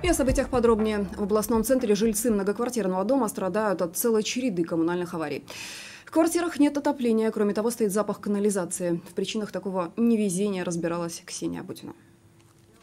И о событиях подробнее. В областном центре жильцы многоквартирного дома страдают от целой череды коммунальных аварий. В квартирах нет отопления, кроме того, стоит запах канализации. В причинах такого невезения разбиралась Ксения Бутина.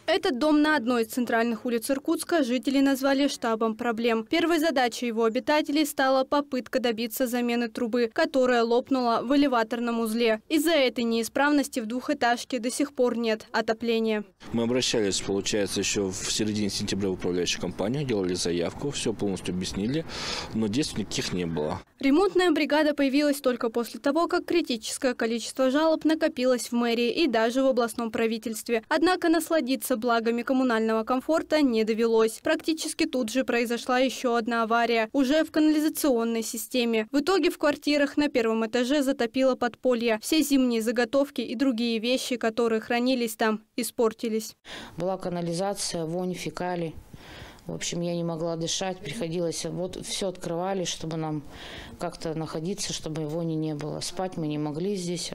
Этот дом на одной из центральных улиц Иркутска жители назвали штабом проблем. Первой задачей его обитателей стала попытка добиться замены трубы, которая лопнула в элеваторном узле. Из-за этой неисправности в двухэтажке до сих пор нет отопления. Мы обращались, получается, еще в середине сентября в управляющую компанию, делали заявку, все полностью объяснили, но действий никаких не было. Ремонтная бригада появилась только после того, как критическое количество жалоб накопилось в мэрии и даже в областном правительстве. Однако насладиться благами коммунального комфорта не довелось. Практически тут же произошла еще одна авария, уже в канализационной системе. В итоге в квартирах на первом этаже затопило подполье. Все зимние заготовки и другие вещи, которые хранились там, испортились. Была канализация, вонь, фекалий. В общем, я не могла дышать, приходилось, вот все открывали, чтобы нам как-то находиться, чтобы вони не было. Спать мы не могли здесь.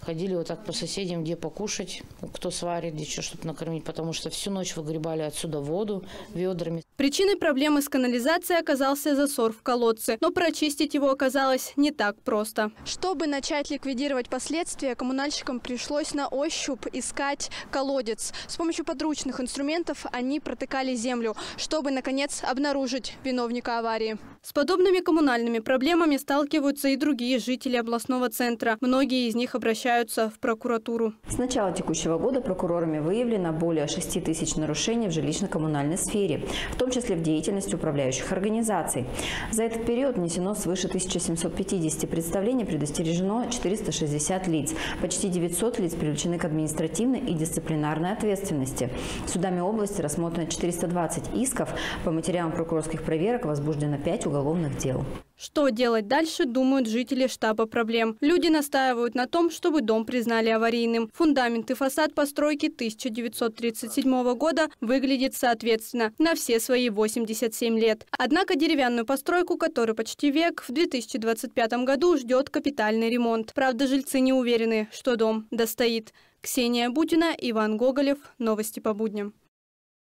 Ходили вот так по соседям, где покушать, кто сварит, где что, чтобы накормить, потому что всю ночь выгребали отсюда воду ведрами. Причиной проблемы с канализацией оказался засор в колодце, но прочистить его оказалось не так просто. Чтобы начать ликвидировать последствия, коммунальщикам пришлось на ощупь искать колодец. С помощью подручных инструментов они протыкали землю, чтобы, наконец, обнаружить виновника аварии. С подобными коммунальными проблемами сталкиваются и другие жители областного центра. Многие из них обращаются в прокуратуру. С начала текущего года прокурорами выявлено более 6000 нарушений в жилищно-коммунальной сфере, в том числе в деятельности управляющих организаций. За этот период внесено свыше 1750 представлений, предостережено 460 лиц. Почти 900 лиц привлечены к административной и дисциплинарной ответственности. Судами области рассмотрено 420 исков, по материалам прокурорских проверок возбуждено 5 уголовных дел. Что делать дальше, думают жители штаба проблем. Люди настаивают на том, чтобы дом признали аварийным. Фундамент и фасад постройки 1937 года выглядит соответственно на все свои 87 лет. Однако деревянную постройку, которой почти век, в 2025 году ждет капитальный ремонт. Правда, жильцы не уверены, что дом достоит. Ксения Бутина, Иван Гоголев. Новости по будням.